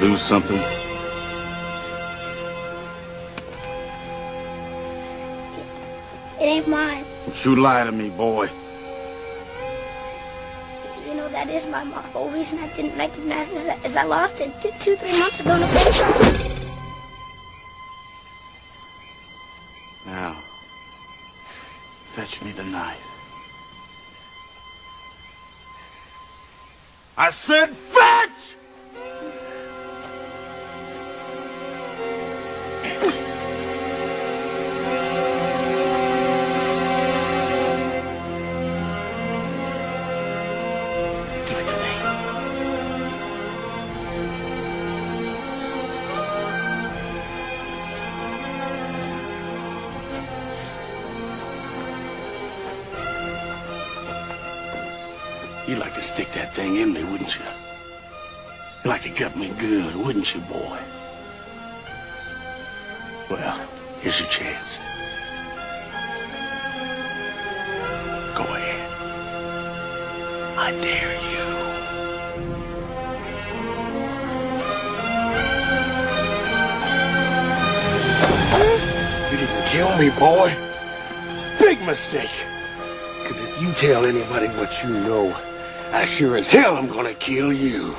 lose something? It ain't mine. Don't you lie to me, boy. You know, that is my mom. The whole reason I didn't recognize it is I lost it 2-3 months ago in a place. Now, fetch me the knife. I said fetch! Give it to me. You'd like to stick that thing in me, wouldn't you? You'd like to cut me good, wouldn't you, boy? Well, here's your chance. Go ahead. I dare you. You didn't kill me, boy. Big mistake. Because if you tell anybody what you know, I sure as hell am gonna kill you.